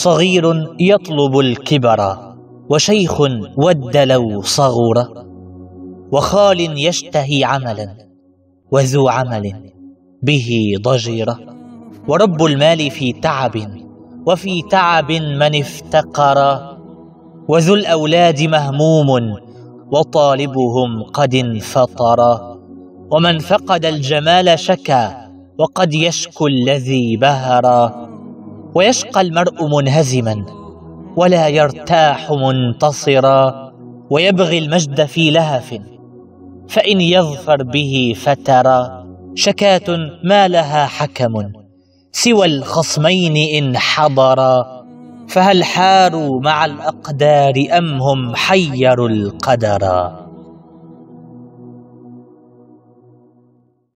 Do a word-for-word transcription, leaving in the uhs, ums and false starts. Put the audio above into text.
صغير يطلب الكبرا، وشيخ ود لو صغر، وخال يشتهي عملا، وذو عمل به ضجر، ورب المال في تعب، وفي تعب من افتقر، وذو الأولاد مهموم، وطالبهم قد انفطر، ومن فقد الجمال شكى، وقد يشكو الذي بهر، ويشقى المرء منهزما، ولا يرتاح منتصرا، ويبغي المجد في لهف، فإن يظفر به فترا، شكاة ما لها حكم، سوى الخصمين إن حضرا، فهل حاروا مع الأقدار أم هم حيروا القدرا.